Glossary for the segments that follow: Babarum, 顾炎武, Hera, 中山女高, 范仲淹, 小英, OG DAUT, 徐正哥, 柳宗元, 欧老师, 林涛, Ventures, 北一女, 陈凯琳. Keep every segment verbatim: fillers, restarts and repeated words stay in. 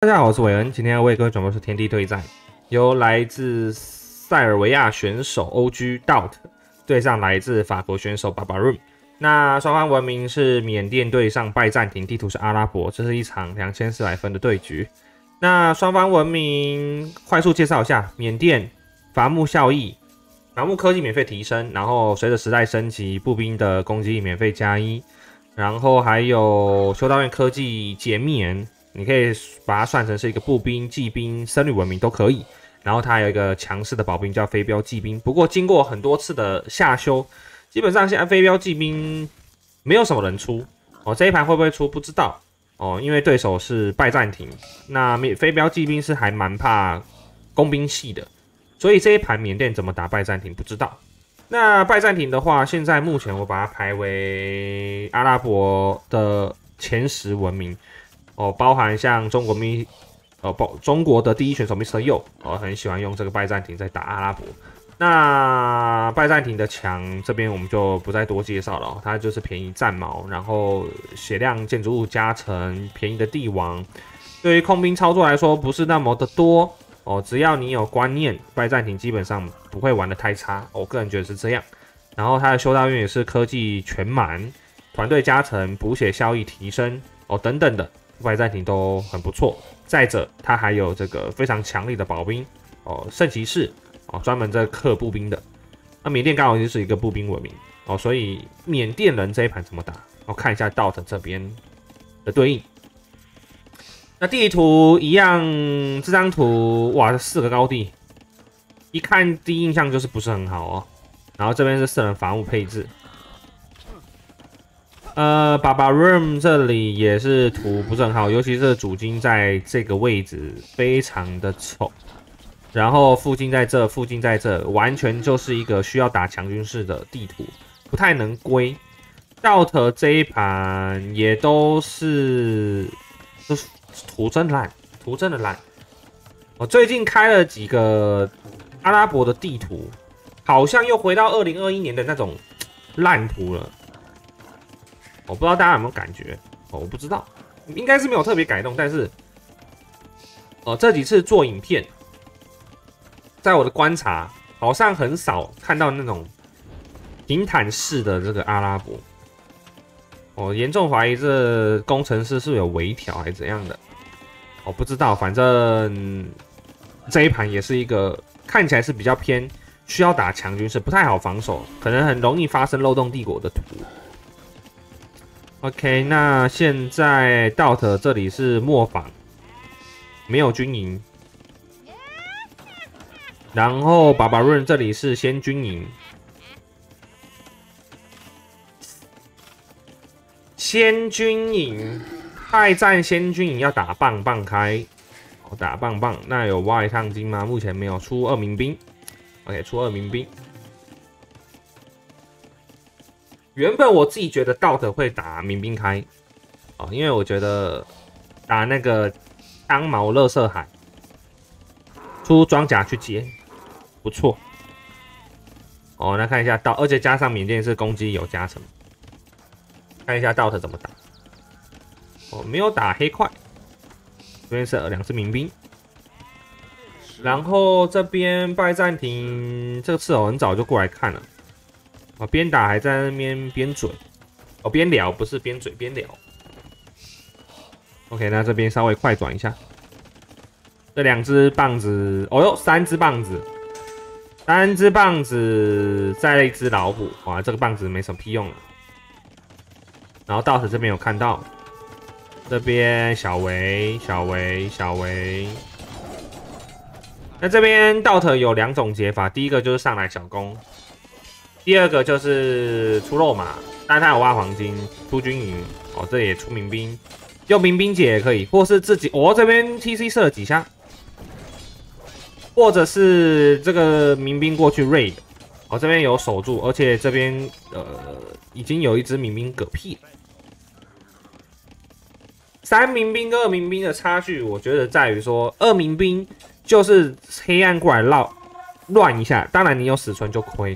大家好，我是韦恩，今天要为各位转播是天地对战，由来自塞尔维亚选手 O G D A U T 对上来自法国选手 Babarum。那双方文明是缅甸对上拜占庭，地图是阿拉伯，这是一场两千四百分的对局。那双方文明快速介绍一下：缅甸伐木效益，伐木科技免费提升，然后随着时代升级，步兵的攻击力免费加一，然后还有修道院科技解密人。 你可以把它算成是一个步兵、骑兵、僧侣文明都可以，然后它还有一个强势的保兵叫飞镖骑兵。不过经过很多次的下修，基本上现在飞镖骑兵没有什么人出哦。这一盘会不会出不知道哦，因为对手是拜占庭。那飞镖骑兵是还蛮怕工兵系的，所以这一盘缅甸怎么打拜占庭不知道。那拜占庭的话，现在目前我把它排为阿拉伯的前十文明。 哦，包含像中国咪，呃，包中国的第一选手 Mister Yu， 哦，很喜欢用这个拜占庭在打阿拉伯。那拜占庭的墙这边我们就不再多介绍了、哦，它就是便宜战矛，然后血量建筑物加成，便宜的帝王。对于控兵操作来说不是那么的多哦，只要你有观念，拜占庭基本上不会玩的太差、哦。我个人觉得是这样。然后它的修道院也是科技全满，团队加成，补血效益提升，哦，等等的。 拜占庭都很不错，再者他还有这个非常强力的保兵哦，圣骑士哦，专门在克步兵的。那缅甸刚好就是一个步兵文明哦，所以缅甸人这一盘怎么打？我、哦、看一下D A U T这边的对应。那地图一样，这张图哇，四个高地，一看第一印象就是不是很好哦。然后这边是四人防务配置。 呃 ，Babarum 这里也是图不是很好，尤其是主金在这个位置非常的丑，然后附近在这，附近在这，完全就是一个需要打强军式的地图，不太能归。D A U T 这一盘也都是，就是图真烂，图真的烂。我最近开了几个阿拉伯的地图，好像又回到二零二一年的那种烂图了。 我不知道大家有没有感觉哦，我不知道，应该是没有特别改动，但是，哦，这几次做影片，在我的观察，好像很少看到那种平坦式的这个阿拉伯。我、哦、严重怀疑这工程师是有微调还是怎样的，我、哦、不知道，反正这一盘也是一个看起来是比较偏需要打强军式，不太好防守，可能很容易发生漏洞帝国的图。 OK， 那现在D A U T这里是磨坊，没有军营。然后Babarum这里是先军营，先军营，拜占先军营要打棒棒开，好打棒棒。那有挖一趟金吗？目前没有出二民兵。OK， 出二民兵。 原本我自己觉得D A U T会打民兵开，哦，因为我觉得打那个当毛垃圾海出装甲去接不错。哦，那看一下D A U T，而且加上缅甸是攻击有加成，看一下D A U T怎么打。哦，没有打黑块，这边是两只民兵，然后这边拜占庭这个刺偶很早就过来看了。 我边打还在那边边嘴，哦边聊不是边嘴边聊。OK， 那这边稍微快转一下，这两只棒子，哦哟，三只棒子，三只棒子，再了一只老虎，哇，这个棒子没什么屁用了。然后D A U T这边有看到，这边小维，小维，小维。那这边D A U T有两种解法，第一个就是上来小攻。 第二个就是出肉马，但他有挖黄金，出军营哦，这也出民兵，用民兵解也可以，或是自己哦这边 T C 射了几下，或者是这个民兵过去 raid， 哦这边有守住，而且这边呃已经有一只民兵嗝屁了。三民兵跟二民兵的差距，我觉得在于说二民兵就是黑暗过来绕乱一下，当然你有死存就亏。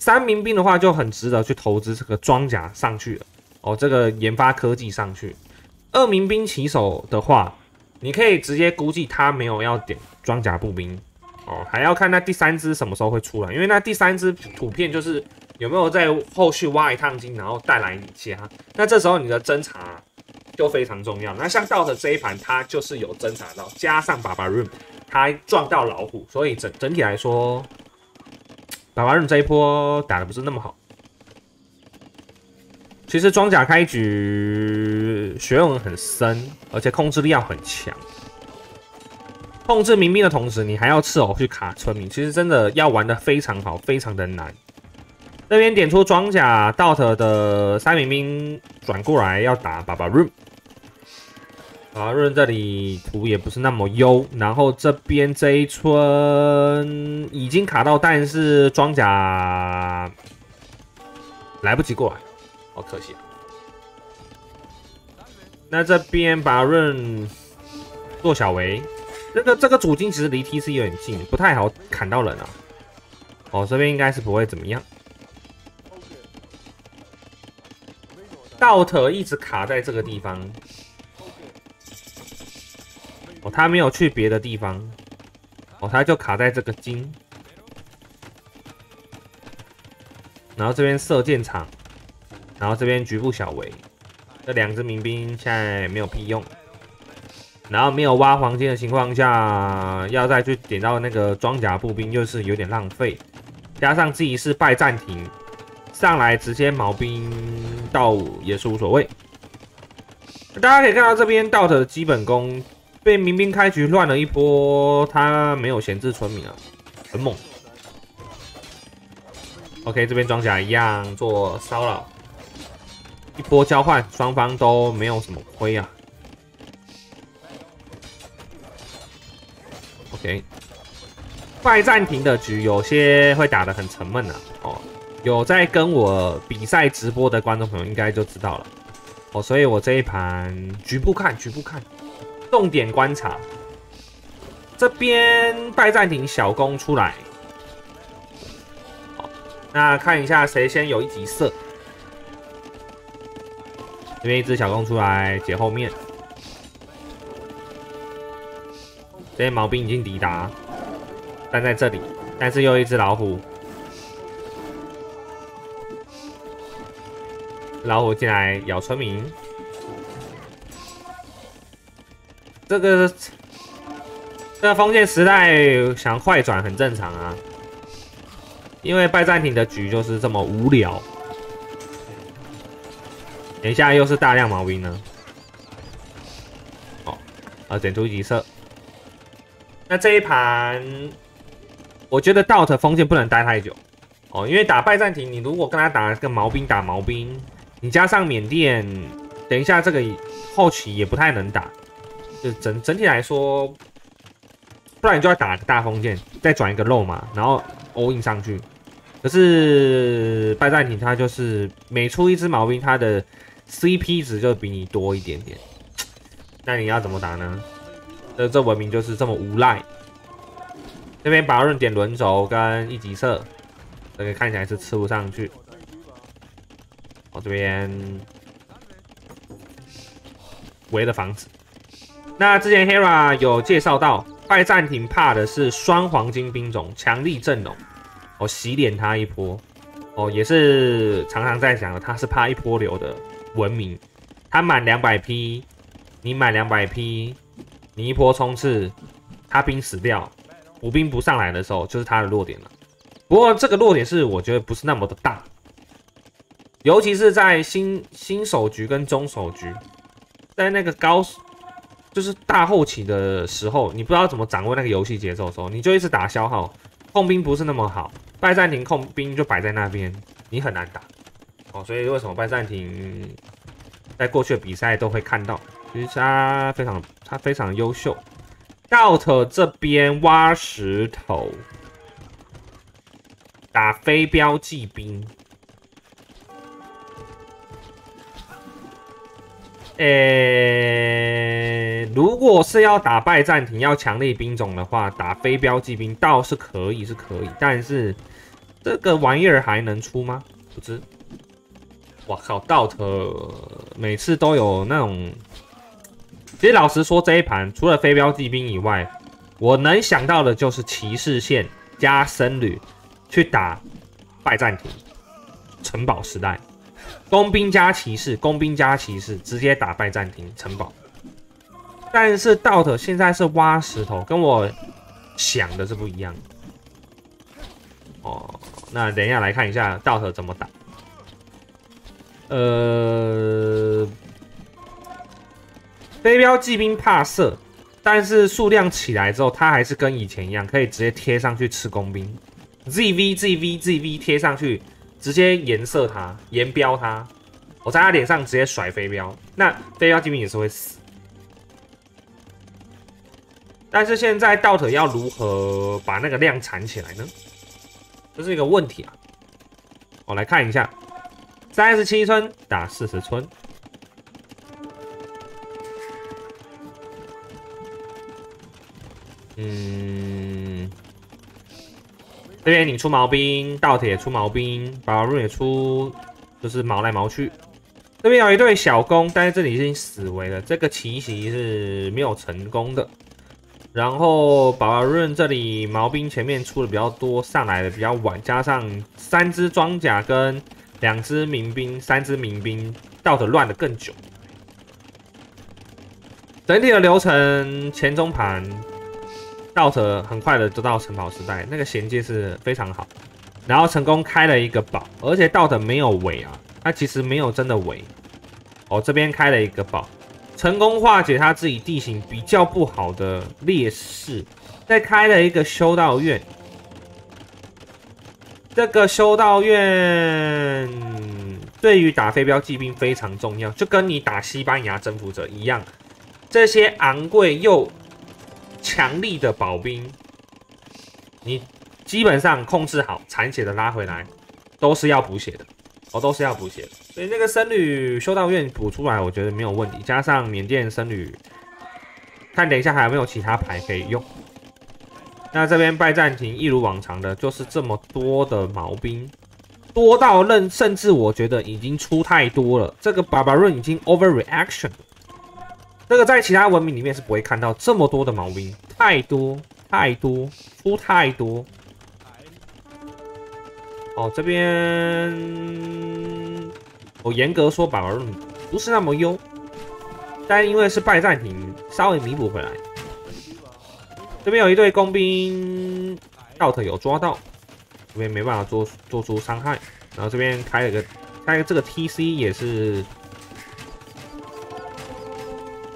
三民兵的话就很值得去投资这个装甲上去了哦，这个研发科技上去。二民兵起手的话，你可以直接估计他没有要点装甲步兵哦，还要看那第三只什么时候会出来，因为那第三只图片就是有没有在后续挖一趟金，然后带来一些哈。那这时候你的侦查就非常重要。那像D A U T这一盘，它就是有侦查到，加上Babarum，它撞到老虎，所以整整体来说，Babarum这一波打的不是那么好。其实装甲开局学问很深，而且控制力要很强。控制民兵的同时，你还要赤偶去卡村民，其实真的要玩的非常好，非常的难。这边点出装甲 D A U T 的三民兵转过来要打Babarum。啊，润这里图也不是那么优，然后这边这一村已经卡到，但是装甲来不及过来，好可惜啊。那这边把润做小围，这个这个主金其实离 T C 有点近，不太好砍到人啊。哦，这边应该是不会怎么样。D A U T 一直卡在这个地方。哦，他没有去别的地方，哦，他就卡在这个金，然后这边射箭场，然后这边局部小围，这两只民兵现在没有屁用，然后没有挖黄金的情况下，要再去点到那个装甲步兵，就是有点浪费，加上自己是败战停，上来直接毛兵到也是无所谓。大家可以看到这边D A U T的基本功。被民兵开局乱了一波，他没有闲置村民啊，很猛。OK， 这边装甲一样做骚扰，一波交换，双方都没有什么亏啊。OK， 快暂停的局有些会打得很沉闷啊。哦，有在跟我比赛直播的观众朋友应该就知道了。哦，所以我这一盘局部看，局部看。重点观察，这边拜占庭小攻出来，好，那看一下谁先有一级射。这边一只小攻出来解后面，这些毛兵已经抵达，站在这里，但是又一只老虎，老虎进来咬村民。这个这个封建时代想快转很正常啊，因为拜占庭的局就是这么无聊。等一下又是大量毛兵呢，哦，啊，点出一级射。那这一盘，我觉得D A U T封建不能待太久哦，因为打拜占庭，你如果跟他打个毛兵打毛兵，你加上缅甸，等一下这个后期也不太能打。就整整体来说，不然你就要打个大封建，再转一个肉嘛，然后 all in 上去。可是拜占庭他就是每出一只毛兵，他的 C P 值就比你多一点点。那你要怎么打呢？这这文明就是这么无赖。这边把润点轮轴跟一级射，这个看起来是吃不上去。我这边围的房子。那之前 Hera 有介绍到，拜占庭怕的是双黄金兵种强力阵容，哦，洗脸他一波，哦，也是常常在讲的，他是怕一波流的文明，他满两百批，你满两百批，你一波冲刺，他兵死掉，补兵不上来的时候，就是他的弱点了。不过这个弱点是我觉得不是那么的大，尤其是在新新手局跟中手局，在那个高。就是大后期的时候，你不知道怎么掌握那个游戏节奏的时候，你就一直打消耗，控兵不是那么好，拜占庭控兵就摆在那边，你很难打。哦，所以为什么拜占庭在过去的比赛都会看到，其实他非常他非常优秀。D A U T 这边挖石头，打非标记兵。诶、欸，如果是要打拜占庭要强力兵种的话，打非标记兵倒是可以，是可以，但是这个玩意儿还能出吗？不知。哇靠，D A U T每次都有那种其实老实说，这一盘除了飞镖骑兵以外，我能想到的就是骑士线加僧侣去打拜占庭城堡时代，工兵加骑士，工兵加骑士直接打拜占庭城堡。但是 D A U T 现在是挖石头，跟我想的是不一样的。哦，那等一下来看一下 D A U T 怎么打。呃。 飞镖骑兵怕射，但是数量起来之后，它还是跟以前一样，可以直接贴上去吃工兵。Z V Z V Z V 贴上去，直接颜色它，颜标它，我在他脸上直接甩飞镖。那飞镖骑兵也是会死。但是现在D A U T要如何把那个量产起来呢？这是一个问题啊。我来看一下， 三十七村打四十村。 嗯，这边你出毛兵，D A U T也出毛兵，Babarum也出，就是毛来毛去。这边有一对小攻，但是这里已经死围了，这个奇袭是没有成功的。然后Babarum这里毛兵前面出的比较多，上来的比较晚，加上三只装甲跟两只民兵、三只民兵，D A U T乱的更久。整体的流程前中盘。 D A U T很快的就到城堡时代，那个衔接是非常好，然后成功开了一个堡，而且D A U T没有围啊，他其实没有真的围。哦，这边开了一个堡，成功化解他自己地形比较不好的劣势，再开了一个修道院。这个修道院对于打飞镖骑兵非常重要，就跟你打西班牙征服者一样，这些昂贵又 强力的保兵，你基本上控制好，残血的拉回来，都是要补血的，哦，都是要补血的。所以那个僧侣修道院补出来，我觉得没有问题。加上缅甸僧侣，看等一下还有没有其他牌可以用。那这边拜占庭一如往常的，就是这么多的毛兵，多到认甚至我觉得已经出太多了。这个Babarum已经 overreaction 了。 这个在其他文明里面是不会看到这么多的毛兵，太多太多出太多。哦，这边我严格说Babarum不是那么优，但因为是拜占庭，稍微弥补回来。这边有一队工兵，D A U T有抓到，这边没办法做做出伤害，然后这边开了个开这个 T C 也是。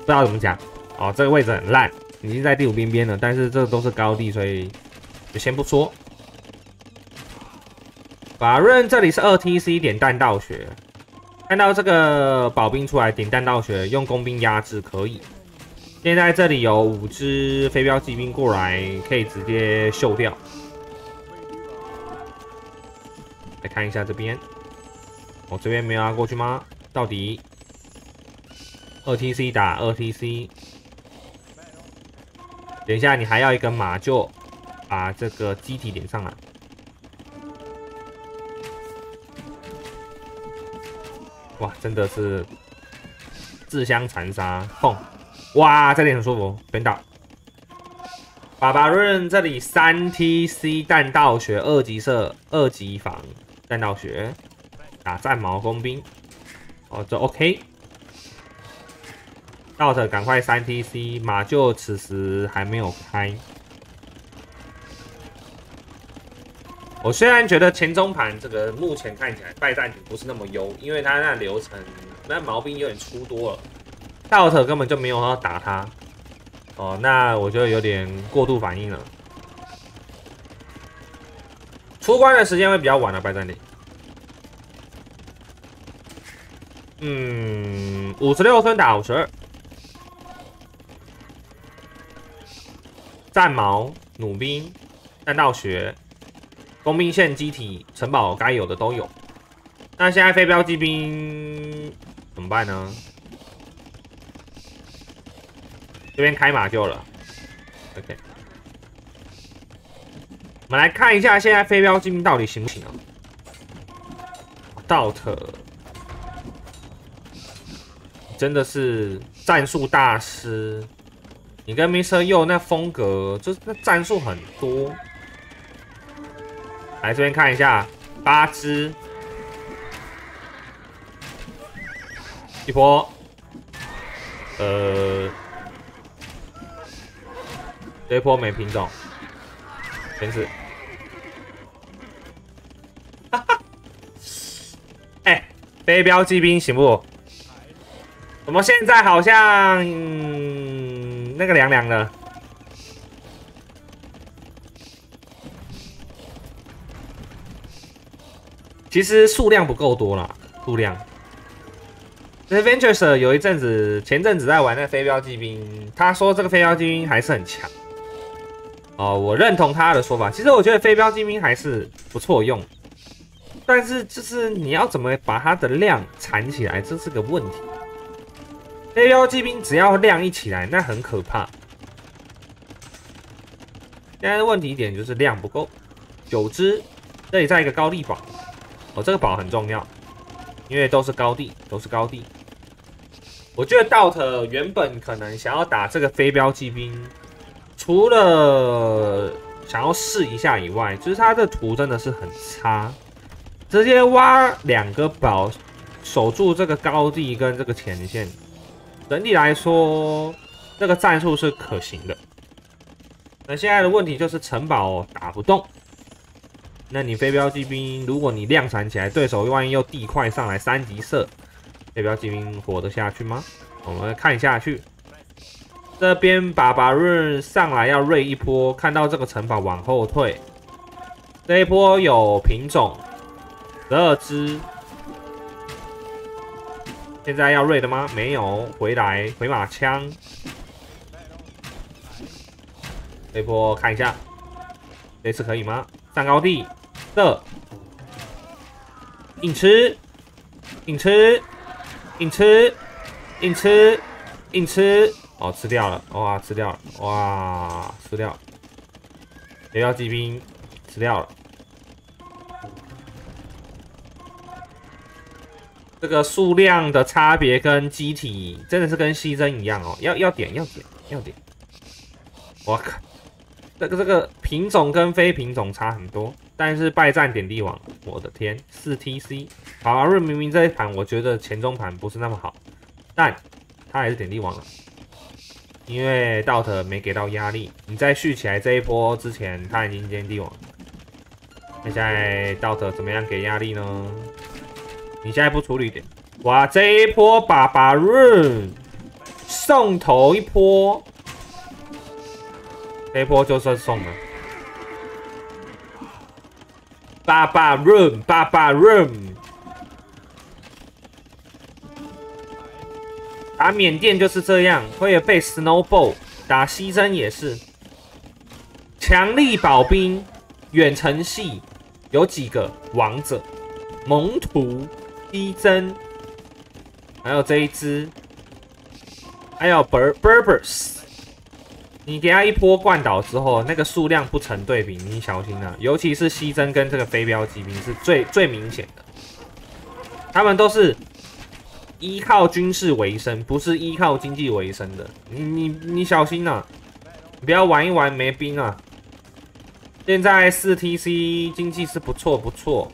不知道怎么讲哦，这个位置很烂，已经在第五边边了。但是这都是高地，所以就先不说。Babarum这里是二 T C 点弹道学，看到这个保兵出来点弹道学，用工兵压制可以。现在这里有五只飞镖骑兵过来，可以直接秀掉。来看一下这边，我、哦、这边没有要过去吗？到底？ 二 T C 打二 T C， 等一下你还要一个马就把这个机体点上来。哇，真的是自相残杀，碰！哇，这里很舒服，边打。Babarum这里三 T C 弹道学二级射二级防弹道学，打战矛工兵，哦，这 OK。 D A U T赶快三 T C， 马厩此时还没有开。我虽然觉得前中盘这个目前看起来拜占庭不是那么优，因为他那流程那毛病有点出多了 ，D A U T根本就没有要打他。哦，那我觉得有点过度反应了。出关的时间会比较晚了，拜占庭。 嗯， 五十六分打 五十二， 战矛、弩兵、弹道学、工兵线、机体、城堡该有的都有。那现在飞镖骑兵怎么办呢？这边开马厩了 ，OK。我们来看一下现在飞镖骑兵到底行不行啊 ？D A U T。真的是战术大师。你跟 Mister Yo 那风格，就是那战术很多。来这边看一下，八只，一波，呃，这一波没品种，全死。 飞镖骑兵行不？怎么现在好像、嗯、那个凉凉的？其实数量不够多啦，数量。那 Ventures 有一阵子，前阵子在玩那飞镖骑兵，他说这个飞镖骑兵还是很强。哦，我认同他的说法。其实我觉得飞镖骑兵还是不错用。 但是就是你要怎么把它的量缠起来，这是个问题。飞镖骑兵只要量一起来，那很可怕。现在的问题点就是量不够。九只，这里再一个高地宝，哦，这个宝很重要，因为都是高地，都是高地。我觉得 D A U T 原本可能想要打这个飞镖骑兵，除了想要试一下以外，就是它的图真的是很差。 直接挖两个宝，守住这个高地跟这个前线。整体来说，这个战术是可行的。那现在的问题就是城堡打不动。那你飞镖骑兵，如果你量产起来，对手万一又地块上来三级射，飞镖骑兵活得下去吗？我们看下去。这边Babarum上来要锐一波，看到这个城堡往后退。这一波有品种。 十二只，现在要锐的吗？没有，回来回马枪，这波看一下，这次可以吗？上高地，射，硬吃，硬吃，硬吃，硬吃，硬吃，哦，吃掉了，哇，吃掉了，哇，吃掉了，飞镖骑兵吃掉了。 这个数量的差别跟机体真的是跟西征一样哦，要要点要点要点，我靠，这个这个品种跟非品种差很多，但是拜占点地网，我的天，四 T C， 好啊，明明这一盘我觉得前中盘不是那么好，但他还是点地网了，因为 D A U T 没给到压力，你在续起来这一波之前他已经点地网，那现在 D A U T 怎么样给压力呢？ 你现在不处理点，哇！这一波Babarum送头一波，这一波就算送了。Babarum Babarum， 打缅甸就是这样，会被 snowball， 打西征也是。强力保兵，远程系有几个王者，蒙图。 低针，还有这一只，还有 Ber Berbers， 你给他一波灌倒之后，那个数量不成对比，你小心啊！尤其是西征跟这个飞镖骑兵是最最明显的，他们都是依靠军事为生，不是依靠经济为生的。你你你小心啊！你不要玩一玩没兵啊！现在四 T C 经济是不错不错。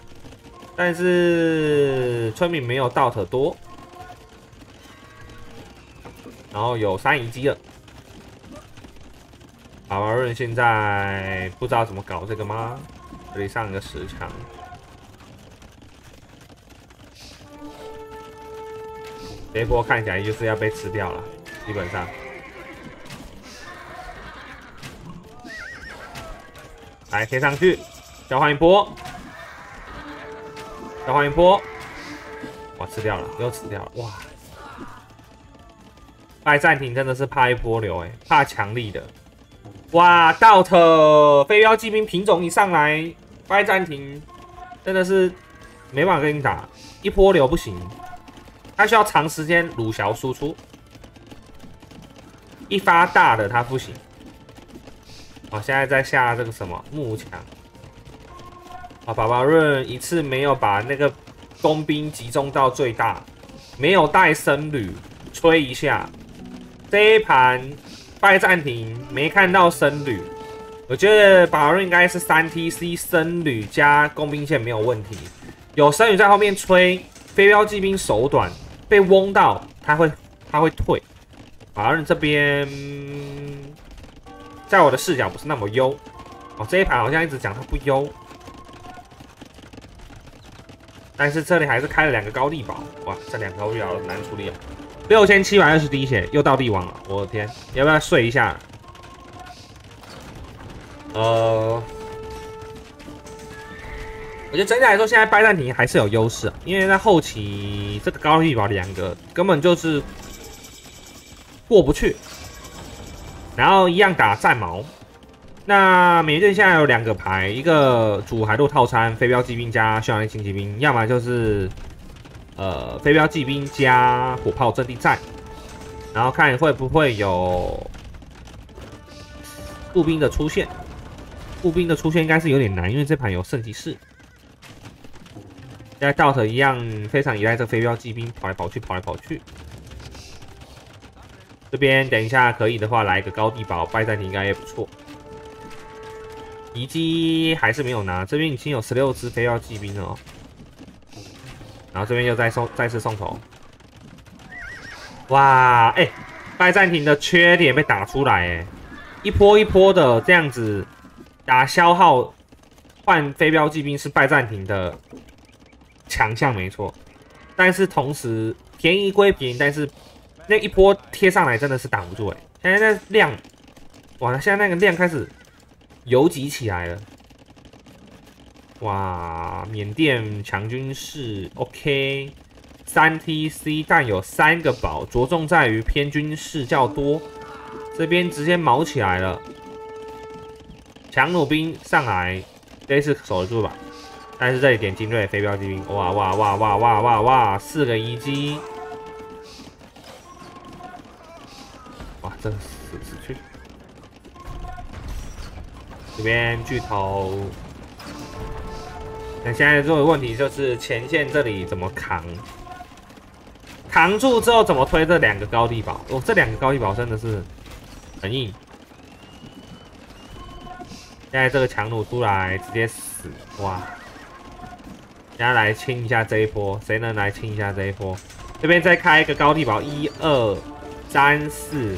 但是村民没有D A U T多，然后有三遗机了。阿巴润现在不知道怎么搞这个吗？这里上一个十强，这一波看起来就是要被吃掉了，基本上。来贴上去，交换一波。 交换一波，哇，吃掉了，又吃掉了，哇！拜占庭真的是怕一波流哎、欸，怕强力的，哇 ！D A U T 飞镖骑兵品种一上来，拜占庭真的是没办法跟你打，一波流不行，他需要长时间鲁小输出，一发大的他不行。哦，现在在下这个什么木墙。 啊，Babarum一次没有把那个工兵集中到最大，没有带僧侣，吹一下。这一盘拜占庭没看到僧侣，我觉得宝润应该是三 T C 僧侣加工兵线没有问题。有僧侣在后面吹，飞镖骑兵手短被嗡到，他会他会退。宝润这边在我的视角不是那么优。 哦，这一盘好像一直讲他不优，但是这里还是开了两个高地堡，哇，这两个高地堡难处理啊！六千七百二十滴血，又到帝王了，我的天，要不要睡一下？呃，我觉得整体来说，现在拜占庭还是有优势、啊，因为在后期这个高地堡两个根本就是过不去，然后一样打战矛。 那缅甸现在有两个牌，一个主海陆套餐，飞镖骑兵加匈牙利轻骑兵，要么就是呃飞镖骑兵加火炮阵地战，然后看会不会有步兵的出现。步兵的出现应该是有点难，因为这盘有圣骑士。现在 D A U T 一样非常依赖这飞镖骑兵跑来跑去，跑来跑去。这边等一下可以的话来一个高地堡，拜占庭应该也不错。 遗迹还是没有拿，这边已经有十六只飞镖骑兵了哦。然后这边又再送，再次送头。哇，哎、欸，拜占庭的缺点被打出来，哎，一波一波的这样子打消耗换飞镖骑兵是拜占庭的强项，没错。但是同时便宜归便宜，但是那一波贴上来真的是挡不住，哎，现在那量，哇，现在那个量开始。 游击起来了，哇！缅甸强军事 ，OK， 三 T C 但有三个堡，着重在于偏军事较多。这边直接毛起来了，强弩兵上来，这次守得住吧？但是这里点精锐飞镖骑兵，哇哇哇哇哇哇哇，四个遗迹，哇，真的死死去！ 这边巨头，那现在这个问题就是前线这里怎么扛？扛住之后怎么推这两个高地堡？哦，这两个高地堡真的是很硬。现在这个强弩出来直接死，哇！现在来清一下这一波，谁能来清一下这一波？这边再开一个高地堡，一二三四。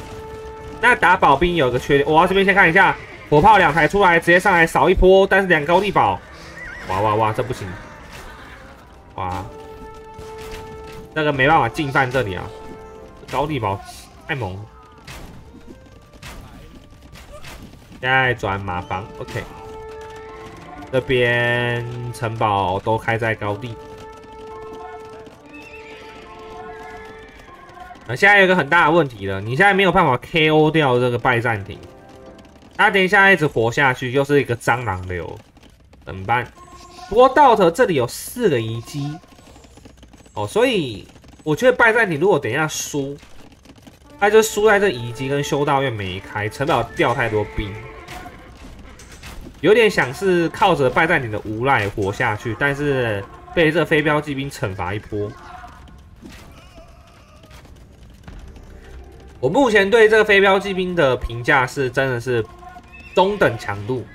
那打保兵有个缺点，哇！这边先看一下。 火炮两台出来，直接上来扫一波，但是两高地堡，哇哇哇，这不行，哇，那个没办法进犯这里啊，高地堡太猛了，现在转马房 ，OK， 这边城堡都开在高地，那现在有一个很大的问题了，你现在没有办法 K O 掉这个拜占庭。 他、啊、等一下一直活下去，又是一个蟑螂流，怎么办？不过 D A U T 这里有四个遗迹，哦，所以我觉得拜占庭如果等一下输，他就输在这遗迹跟修道院没开，城堡掉太多兵，有点想是靠着拜占庭的无赖活下去，但是被这飞镖骑兵惩罚一波。 我目前对这个飞镖骑兵的评价是，真的是中等强度，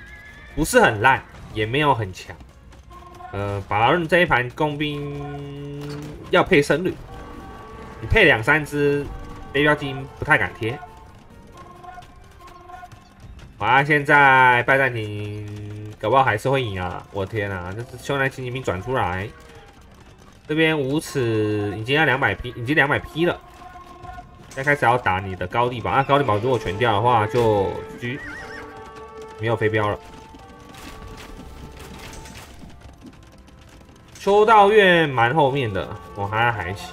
不是很烂，也没有很强。呃，法润这一盘工兵要配僧侣，你配两三只飞镖骑兵不太敢贴。啊，现在拜占庭搞不好还是会赢啊！我的天啊，这匈牙利轻骑兵转出来，这边无耻已经要两百批，已经两百批了。 再开始要打你的高地堡，那、啊、高地堡如果全掉的话就 G G， 没有飞镖了。修道院蛮后面的，我还还行。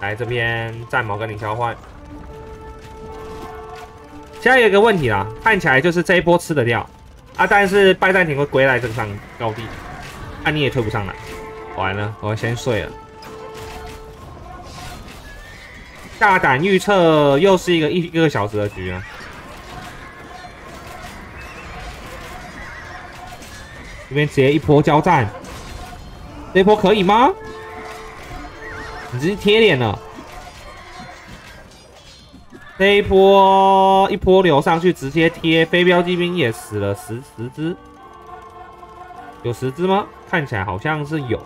来这边战矛跟你交换。现在有一个问题啦，看起来就是这一波吃得掉啊，但是拜占庭会归来这个上高地，那、啊、你也推不上来，完了，我要先睡了。 大胆预测，又是一个一个小时的局啊！这边直接一波交战，这一波可以吗？你直接贴脸了，这一波一波流上去，直接贴飞镖机兵也死了十十只，有十只吗？看起来好像是有，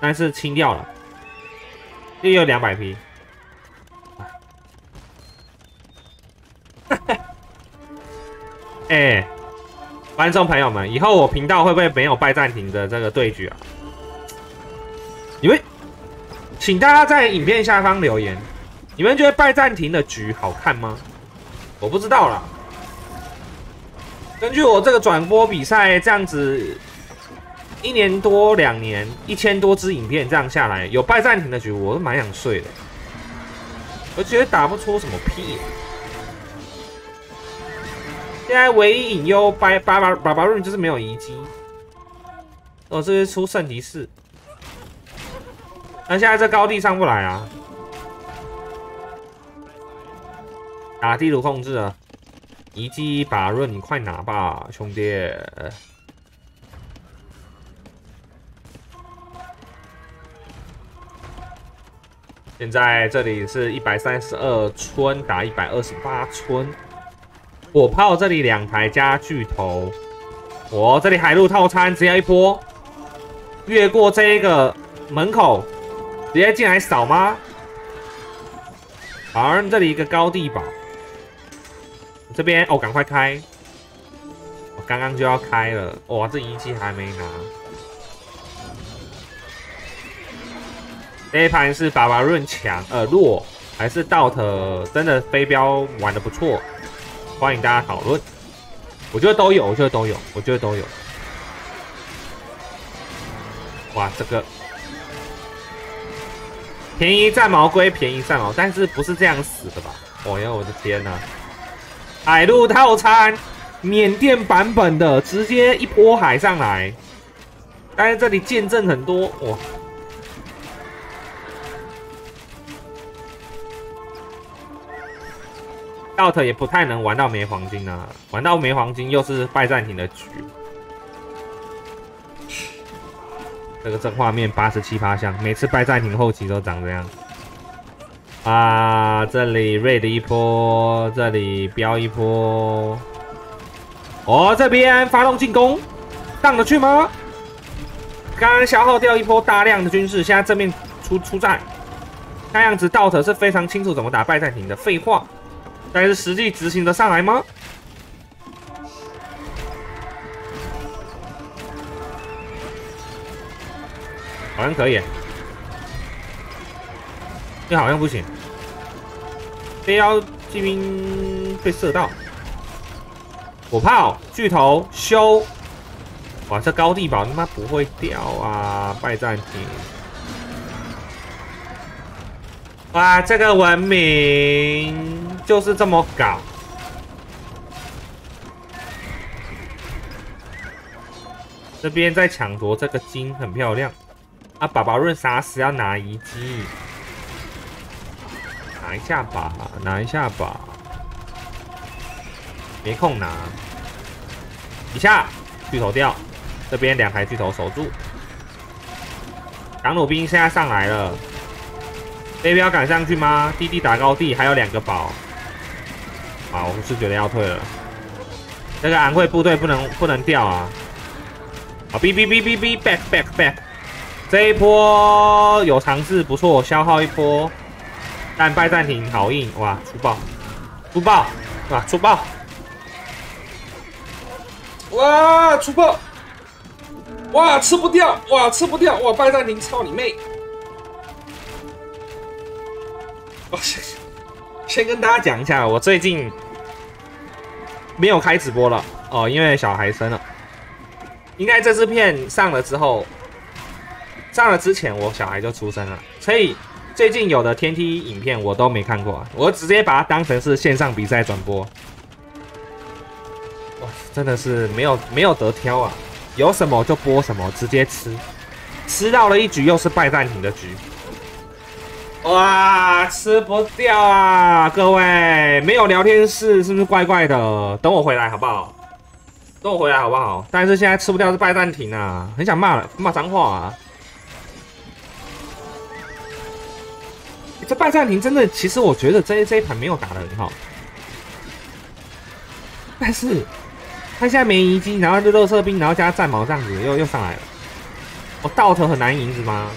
但是清掉了，又有两百匹。 哎，观众朋友们，以后我频道会不会没有拜占庭的这个对局啊？你们，请大家在影片下方留言，你们觉得拜占庭的局好看吗？我不知道啦。根据我这个转播比赛这样子，一年多两年，一千多支影片这样下来，有拜占庭的局，我是蛮想睡的，我觉得打不出什么屁。 现在唯一隐忧，巴巴巴巴巴润就是没有遗迹。哦，这是出圣骑士。那现在这高地上不来啊，打地图控制啊，遗迹巴润，你快拿吧，兄弟。现在这里是一百三十二村打一百二十八村。 火炮这里两台加巨头，我、哦、这里海陆套餐直接一波，越过这一个门口，直接进来扫吗？好、啊，这里一个高地堡，这边哦，赶快开，我刚刚就要开了，哇，这遗迹还没拿。这一盘是巴巴润强呃弱，还是D A U T真的飞镖玩的不错。 欢迎大家讨论，我觉得都有，我觉得都有，我觉得都有。哇，这个便宜战矛归便宜战矛，但是不是这样死的吧？哦呀，我的天哪！海陆套餐，缅甸版本的，直接一波海上来，但是这里见证很多哇。 D A U T也不太能玩到没黄金啊，玩到没黄金又是拜占庭的局。这个正画面八十七趴像，每次拜占庭后期都长这样。啊，这里raid一波，这里标一波。哦，这边发动进攻，上得去吗？刚刚消耗掉一波大量的军事，现在正面出出战，那样子D A U T是非常清楚怎么打拜占庭的。废话。 但是实际执行得上来吗？好像可以，这好像不行。飞镖骑兵被射到，火炮、巨头、修，哇，这高地堡他妈不会掉啊！拜占庭，哇，这个文明。 就是这么搞，这边在抢夺这个金，很漂亮啊！宝宝润啥时要拿遗迹？拿一下吧，拿一下吧，没空拿。一下巨头掉，这边两排巨头守住。港弩兵现在上来了，飞镖赶上去吗？弟弟打高地，还有两个宝。 啊，我是觉得要退了。那个安徽部队不能不能掉啊！啊，哔哔哔哔哔 ，back back back。这一波有尝试，不错，消耗一波。但拜占庭好硬，哇，粗暴，粗暴，哇，粗暴，哇，粗暴，哇，吃不掉，哇，吃不掉，哇，拜占庭操你妹！哇塞！ 先跟大家讲一下，我最近没有开直播了哦，因为小孩生了。应该这支片上了之后，上了之前我小孩就出生了，所以最近有的天梯影片我都没看过，我直接把它当成是线上比赛转播。哇，真的是没有没有得挑啊，有什么就播什么，直接吃，吃到了一局又是拜占庭的局。 哇，吃不掉啊！各位，没有聊天室是不是怪怪的？等我回来好不好？等我回来好不好？但是现在吃不掉是拜占庭啊，很想骂了，骂脏话啊！这拜占庭真的，其实我觉得这这一盘没有打得很好，但是他现在没遗迹，然后就肉色兵，然后加战矛这样子，又又上来了。我倒头很难赢是吗？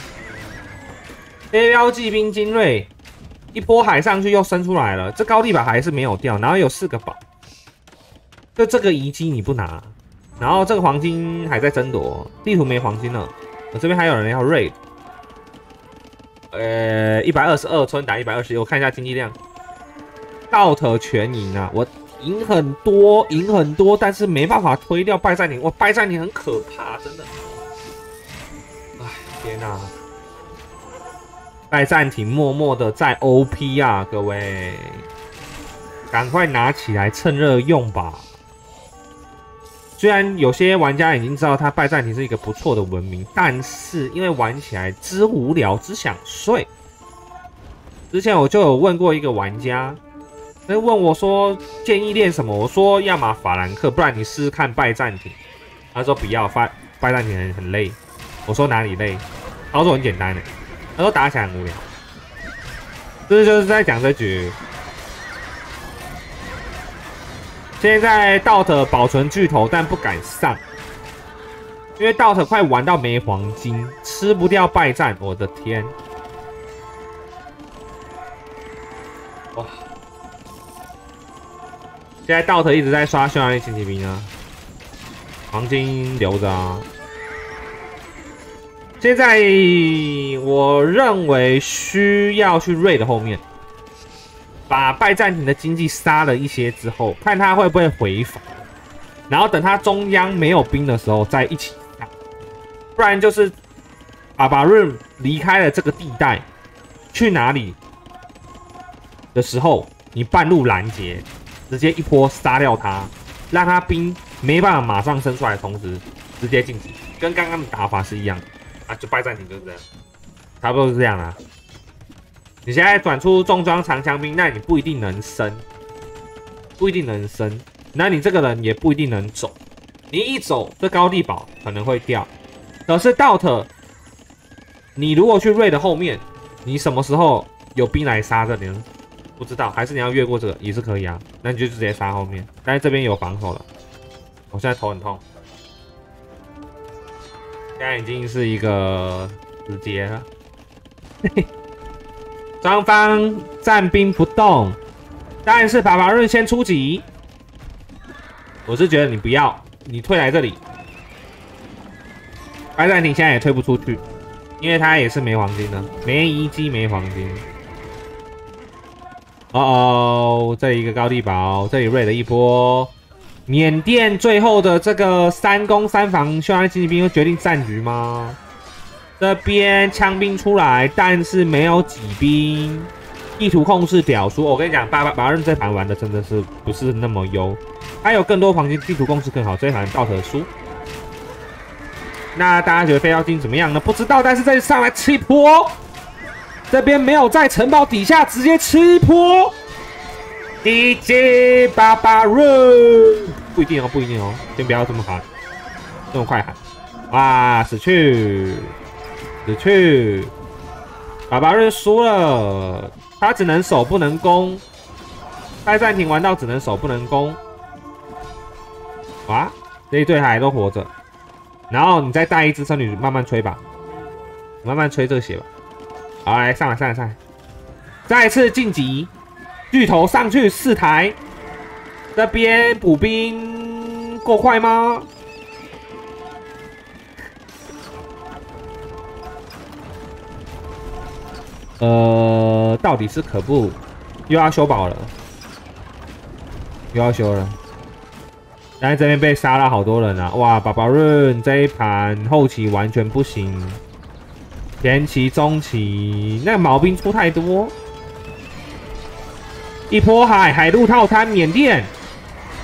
飞镖骑兵精锐一波海上去又升出来了，这高地堡还是没有掉，然后有四个堡，就这个遗迹你不拿，然后这个黄金还在争夺，地图没黄金了，我这边还有人要 raid。 呃， 一百二十二村打一百二十一，我看一下经济量。D A U T全赢啊，我赢很多，赢很多，但是没办法推掉拜占庭。哇，拜占庭很可怕，真的。哎，天哪！拜占庭默默的在 O P 啊，各位，赶快拿起来趁热用吧。虽然有些玩家已经知道他拜占庭是一个不错的文明，但是因为玩起来之无聊，只想睡。之前我就有问过一个玩家，他问我说建议练什么，我说要么法兰克，不然你试试看拜占庭。他说不要，拜拜占庭很很累。我说哪里累？操作很简单的。他说打起来很无聊。这就是在讲这局。 现在 D A U T 保存巨头，但不敢上，因为 D A U T 快玩到没黄金，吃不掉败战，我的天！哇！现在 D A U T 一直在刷匈牙利轻骑兵啊，黄金留着啊。现在我认为需要去 raid 后面。 把拜占庭的经济杀了一些之后，看他会不会回防，然后等他中央没有兵的时候再一起打，不然就是Babarum离开了这个地带，去哪里的时候，你半路拦截，直接一波杀掉他，让他兵没办法马上生出来的同时，直接晋级，跟刚刚的打法是一样的啊，就拜占庭就是这样，差不多是这样啦。 你现在转出重装长枪兵，那你不一定能升，不一定能升。那你这个人也不一定能走，你一走，这高地堡可能会掉。可是 D A U T， 你如果去瑞的后面，你什么时候有兵来杀这里呢？不知道，还是你要越过这个也是可以啊。那你就直接杀后面，但是这边有防守了。我现在头很痛，现在已经是一个死结了。嘿嘿。 双方战兵不动，但是法法润先出击。我是觉得你不要，你退来这里。拜占庭现在也退不出去，因为他也是没黄金的，没遗迹，没黄金。哦哦，这里一个高地堡，这里瑞了一波。缅甸最后的这个三攻三防，匈牙利轻骑兵又决定战局吗？ 这边枪兵出来，但是没有几兵，地图控制屌输。我跟你讲，巴巴润这盘玩的真的是不是那么优，他有更多黄金，地图控制更好，这一盘倒头输。那大家觉得飞镖兵怎么样呢？不知道，但是这里上来吃一波，这边没有在城堡底下，直接吃一波。D J 巴巴润不一定哦，不一定哦，先不要这么喊，这么快喊，哇，死去！ 死去，巴巴瑞输了，他只能守不能攻。拜占庭玩到只能守不能攻，哇，这一队还都活着。然后你再带一只僧侣慢慢吹吧，慢慢吹这些吧。好，来上来上来上来，再次晋级，巨头上去四台，这边补兵够快吗？ 呃，到底是可不？又要修堡了，又要修了。但是这边被杀了好多人啊！哇，巴巴润这一盘后期完全不行，前期、中期那个毛病出太多。一波海海陆套滩，缅甸，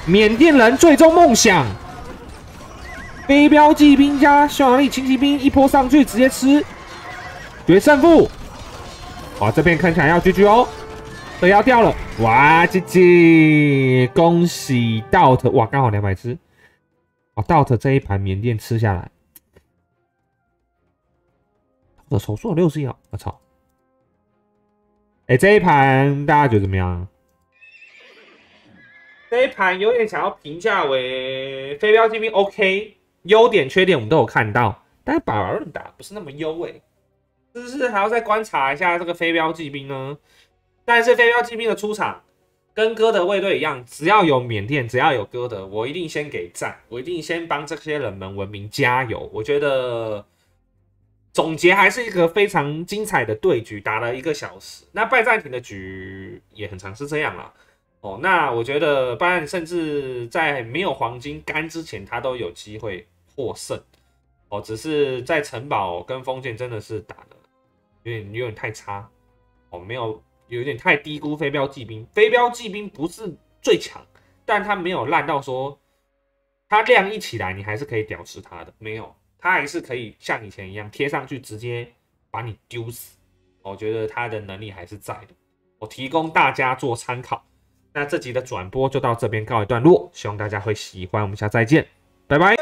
缅甸人最终梦想。飞镖骑兵加匈牙利轻骑兵一波上去直接吃，决胜负。 哇，这边看起来要 G G 哦，这要掉了！哇 ，G G， 恭喜 D A U T， 哇，刚好两百只。哇 ，D A U T 这一盘缅甸吃下来，我手速有六十一，我操！哎，这一盘大家觉得怎么样？这一盘有点想要评价为飞镖精兵 OK， 优点缺点我们都有看到，但是把人打不是那么优哎、欸，是不是还要再观察一下这个飞镖精兵呢？但是飞镖精兵的出场跟哥德卫队一样，只要有缅甸，只要有哥德，我一定先给赞，我一定先帮这些人们文明加油。我觉得。 总结还是一个非常精彩的对局，打了一个小时。那拜占庭的局也很常是这样啦。哦，那我觉得拜占庭甚至在没有黄金干之前，他都有机会获胜。哦，只是在城堡跟封建真的是打的有点有点太差。哦，没有有点太低估飞镖骑兵。飞镖骑兵不是最强，但他没有烂到说他量一起来你还是可以屌丝他的，没有。 他还是可以像以前一样贴上去，直接把你丢死。我觉得他的能力还是在的。我提供大家做参考。那这集的转播就到这边告一段落，希望大家会喜欢。我们下次再见，拜拜。